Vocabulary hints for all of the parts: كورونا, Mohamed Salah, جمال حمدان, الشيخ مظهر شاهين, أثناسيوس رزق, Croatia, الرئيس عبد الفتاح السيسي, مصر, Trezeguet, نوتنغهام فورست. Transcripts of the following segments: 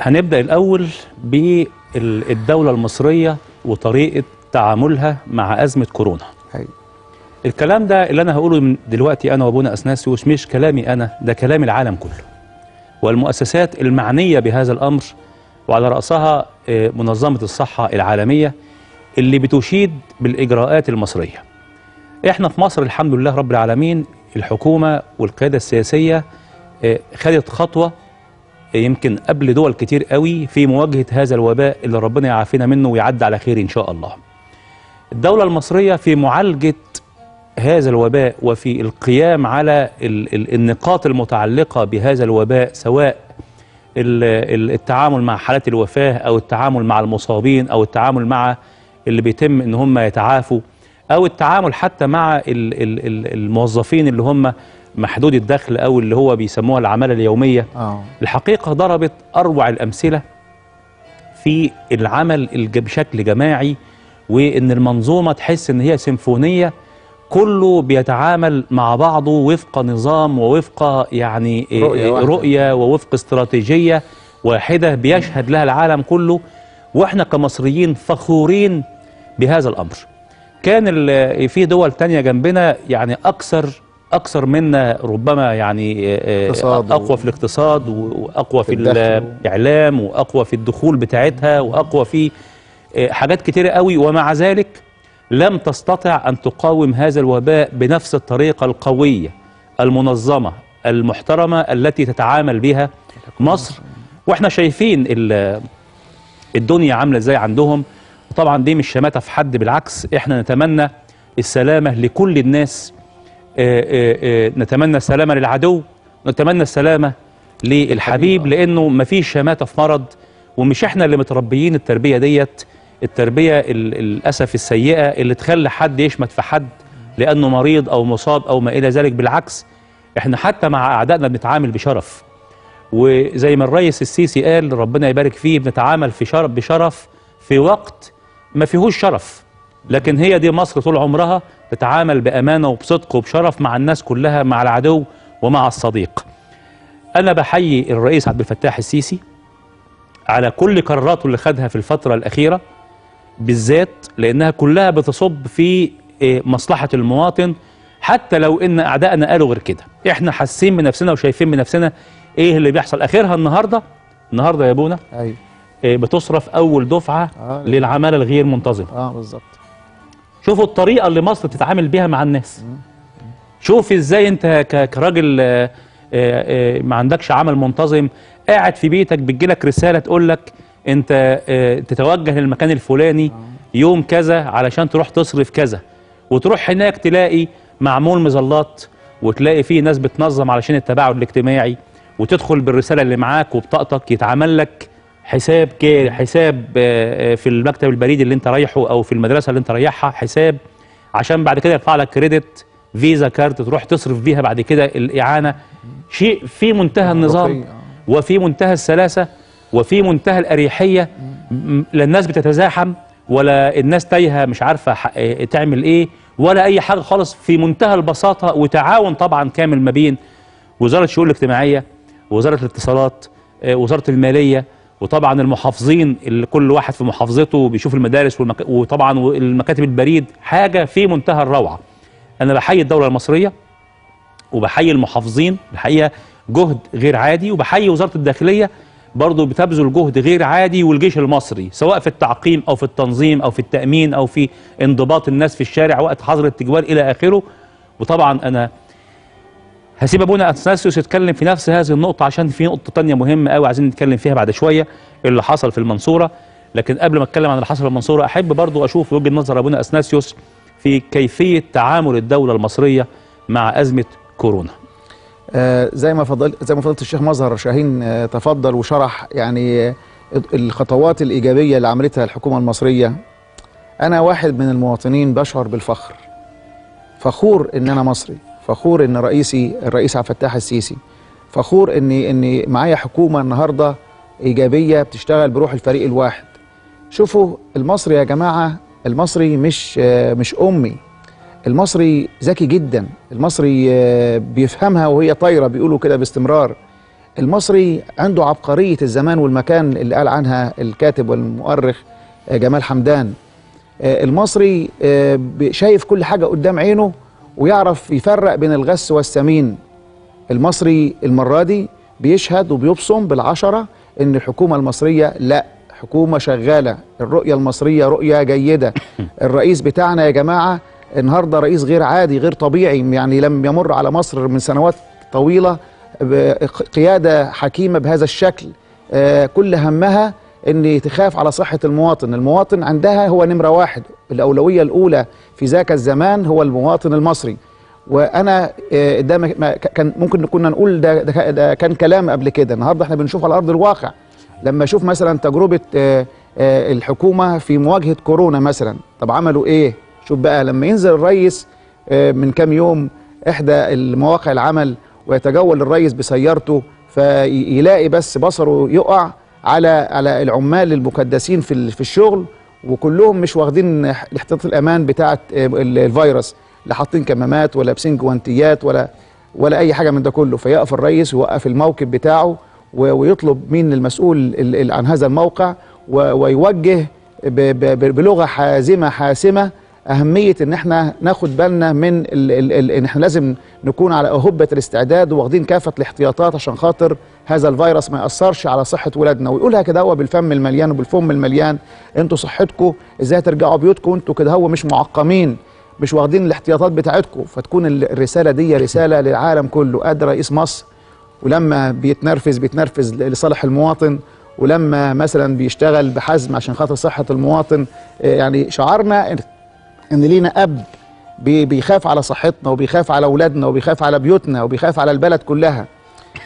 هنبدأ الأول بالدولة المصرية وطريقة تعاملها مع أزمة كورونا. الكلام ده اللي أنا هقوله من دلوقتي أنا وأبونا أثناسيوس مش كلامي أنا، ده كلام العالم كله والمؤسسات المعنية بهذا الأمر، وعلى رأسها منظمة الصحة العالمية اللي بتشيد بالإجراءات المصرية. إحنا في مصر الحمد لله رب العالمين الحكومة والقيادة السياسية خدت خطوة يمكن قبل دول كتير قوي في مواجهة هذا الوباء اللي ربنا يعافينا منه ويعدي على خير إن شاء الله. الدولة المصرية في معالجة هذا الوباء وفي القيام على النقاط المتعلقة بهذا الوباء، سواء التعامل مع حالات الوفاة أو التعامل مع المصابين أو التعامل مع اللي بيتم إن هم يتعافوا، أو التعامل حتى مع الموظفين اللي هم محدود الدخل أو اللي هو بيسموها العمالة اليومية. الحقيقة ضربت أروع الأمثلة في العمل بشكل جماعي، وإن المنظومة تحس إن هي سيمفونية كله بيتعامل مع بعضه وفق نظام ووفق يعني رؤية ووفق استراتيجية واحدة بيشهد لها العالم كله، وإحنا كمصريين فخورين بهذا الأمر. كان في دول تانية جنبنا يعني أكثر منا ربما يعني أقوى في الاقتصاد وأقوى في الإعلام وأقوى في الدخول بتاعتها وأقوى في حاجات كتيرة قوي، ومع ذلك لم تستطع أن تقاوم هذا الوباء بنفس الطريقة القوية المنظمة المحترمة التي تتعامل بها مصر. وإحنا شايفين الدنيا عاملة إزاي عندهم، وطبعا دي مش شماتة في حد، بالعكس إحنا نتمنى السلامة لكل الناس، نتمنى السلامة للعدو، نتمنى السلامة للحبيب، لأنه مفيش شماتة في مرض، ومش إحنا اللي متربيين التربية ديت، التربية للأسف السيئة اللي تخلي حد يشمت في حد لأنه مريض أو مصاب أو ما إلى ذلك. بالعكس إحنا حتى مع أعدائنا بنتعامل بشرف، وزي ما الرئيس السيسي قال ربنا يبارك فيه بنتعامل بشرف في وقت ما فيهوش شرف، لكن هي دي مصر طول عمرها تتعامل بأمانة وبصدق وبشرف مع الناس كلها، مع العدو ومع الصديق. أنا بحيي الرئيس عبد الفتاح السيسي على كل قراراته اللي خدها في الفترة الأخيرة بالذات، لأنها كلها بتصب في مصلحة المواطن، حتى لو إن أعدائنا قالوا غير كده إحنا حاسين بنفسنا وشايفين بنفسنا إيه اللي بيحصل. آخرها النهاردة يا أبونا بتصرف أول دفعة للعمالة الغير منتظمة. بالظبط. شوفوا الطريقة اللي مصر بتتعامل بيها مع الناس. شوف إزاي أنت كراجل ما عندكش عمل منتظم، قاعد في بيتك بتجيلك رسالة تقولك أنت تتوجه للمكان الفلاني يوم كذا علشان تروح تصرف كذا، وتروح هناك تلاقي معمول مظلات وتلاقي فيه ناس بتنظم علشان التباعد الاجتماعي، وتدخل بالرسالة اللي معاك وبطاقتك يتعمل لك حساب في المكتب البريد اللي انت رايحه او في المدرسه اللي انت رايحها، حساب عشان بعد كده يرفع لك كريدت فيزا كارت تروح تصرف بيها بعد كده الاعانه. شيء في منتهى النظام وفي منتهى السلاسه وفي منتهى الاريحيه، لا الناس بتتزاحم ولا الناس تايهه مش عارفه تعمل ايه ولا اي حاجه خالص، في منتهى البساطه وتعاون طبعا كامل ما بين وزاره الشؤون الاجتماعيه ووزاره الاتصالات ووزاره الماليه، وطبعا المحافظين اللي كل واحد في محافظته بيشوف المدارس وطبعا المكاتب البريد. حاجه في منتهى الروعه. انا بحيي الدوله المصريه وبحيي المحافظين، الحقيقه جهد غير عادي، وبحيي وزاره الداخليه برضه بتبذل جهد غير عادي، والجيش المصري سواء في التعقيم او في التنظيم او في التامين او في انضباط الناس في الشارع وقت حظر التجوال الى اخره. وطبعا انا هسيب أبونا أثناسيوس يتكلم في نفس هذه النقطة عشان في نقطة تانية مهمة قوي عايزين نتكلم فيها بعد شوية، اللي حصل في المنصورة. لكن قبل ما أتكلم عن اللي حصل في المنصورة أحب برضو أشوف وجهة نظر أبونا أثناسيوس في كيفية تعامل الدولة المصرية مع أزمة كورونا. زي ما فضيلة الشيخ مظهر شاهين تفضل وشرح يعني الخطوات الإيجابية اللي عملتها الحكومة المصرية. أنا واحد من المواطنين بشعر بالفخر، فخور إن أنا مصري، فخور ان رئيسي الرئيس عبد الفتاح السيسي، فخور ان معايا حكومه النهارده ايجابيه بتشتغل بروح الفريق الواحد. شوفوا المصري يا جماعه، المصري مش امي، المصري ذكي جدا، المصري بيفهمها وهي طايره بيقولوا كده باستمرار. المصري عنده عبقرية الزمان والمكان اللي قال عنها الكاتب والمؤرخ جمال حمدان. المصري شايف كل حاجة قدام عينه ويعرف يفرق بين الغث والسمين. المصري المرة دي بيشهد وبيبصم بالعشرة إن الحكومة المصرية لأ، حكومة شغالة، الرؤية المصرية رؤية جيدة. الرئيس بتاعنا يا جماعة النهاردة رئيس غير عادي غير طبيعي، يعني لم يمر على مصر من سنوات طويلة قيادة حكيمة بهذا الشكل. كل همها أن تخاف على صحة المواطن. المواطن عندها هو نمرة واحد، الأولوية الأولى في ذاك الزمان هو المواطن المصري. وأنا ده كان ممكن كنا نقول ده كان كلام قبل كده، النهاردة احنا بنشوف على أرض الواقع. لما أشوف مثلا تجربة الحكومة في مواجهة كورونا مثلا، طب عملوا إيه؟ شوف بقى لما ينزل الرئيس من كام يوم إحدى المواقع العمل ويتجول الرئيس بسيارته فيلاقي بس بصره يقع على العمال المكدسين في الشغل، وكلهم مش واخدين احتياطات الامان بتاعه الفيروس، لا حاطين كمامات ولا لابسين جوانتيات ولا اي حاجه من ده كله. فيقف الرئيس ويوقف الموكب بتاعه ويطلب مين المسؤول عن هذا الموقع، ويوجه بلغه حازمه حاسمه أهمية إن احنا ناخد بالنا من إن احنا لازم نكون على أهبة الاستعداد واخدين كافة الاحتياطات عشان خاطر هذا الفيروس ما يأثرش على صحة ولادنا. ويقولها كده هو بالفم المليان وبالفم المليان، انتوا صحتكم ازاي ترجعوا بيوتكم، انتوا كده هو مش معقمين مش واخدين الاحتياطات بتاعتكم. فتكون الرسالة دي رسالة للعالم كله. قاد رئيس مصر ولما بيتنرفز لصالح المواطن، ولما مثلا بيشتغل بحزم عشان خاطر صحة المواطن. يعني شعرنا إن لينا أب بيخاف على صحتنا وبيخاف على أولادنا وبيخاف على بيوتنا وبيخاف على البلد كلها.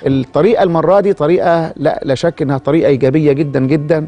الطريقة المرة دي طريقة لا شك إنها طريقة إيجابية جدا جدا.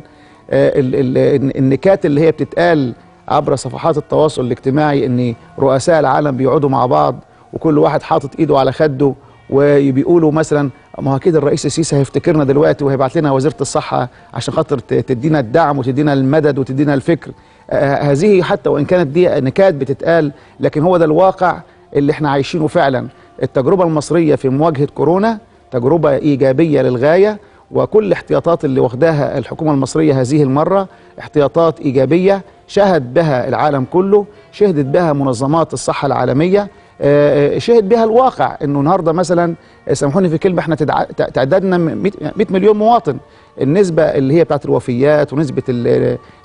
النكات اللي هي بتتقال عبر صفحات التواصل الاجتماعي إن رؤساء العالم بيقعدوا مع بعض وكل واحد حاطط إيده على خده وبيقولوا مثلا ما هو أكيد الرئيس السيسي هيفتكرنا دلوقتي وهيبعت لنا وزيرة الصحة عشان خاطر تدينا الدعم وتدينا المدد وتدينا الفكر. هذه حتى وإن كانت دي نكات بتتقال، لكن هو ده الواقع اللي احنا عايشينه فعلا. التجربة المصرية في مواجهة كورونا تجربة إيجابية للغاية، وكل احتياطات اللي واخداها الحكومة المصرية هذه المرة احتياطات إيجابية شهد بها العالم كله، شهدت بها منظمات الصحة العالمية، شهد بها الواقع. انه النهارده مثلا سامحوني في كلمه احنا تعدادنا 100 مليون مواطن. النسبه اللي هي بتاعت الوفيات ونسبه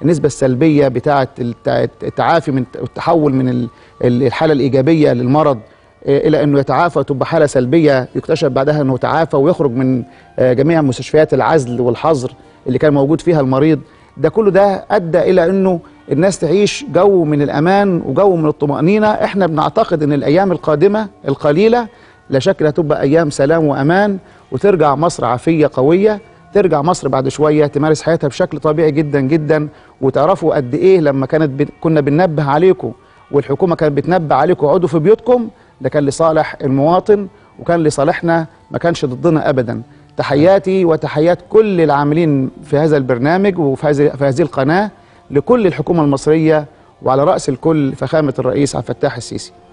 النسبه السلبيه بتاعت التعافي من التحول من الحاله الايجابيه للمرض الى انه يتعافى وتبقى حاله سلبيه يكتشف بعدها انه تعافى ويخرج من جميع مستشفيات العزل والحظر اللي كان موجود فيها المريض، ده كله ده ادى الى انه الناس تعيش جو من الأمان وجو من الطمأنينة. احنا بنعتقد ان الأيام القادمة القليلة لا شك انها تبقى أيام سلام وأمان، وترجع مصر عافية قوية، ترجع مصر بعد شوية تمارس حياتها بشكل طبيعي جدا جدا. وتعرفوا قد ايه لما كنا بننبه عليكم والحكومة كانت بتنبه عليكم اقعدوا في بيوتكم، ده كان لصالح المواطن وكان لصالحنا، ما كانش ضدنا أبدا. تحياتي وتحيات كل العاملين في هذا البرنامج وفي هذه القناة لكل الحكومة المصرية، وعلى رأس الكل فخامة الرئيس عبد الفتاح السيسي.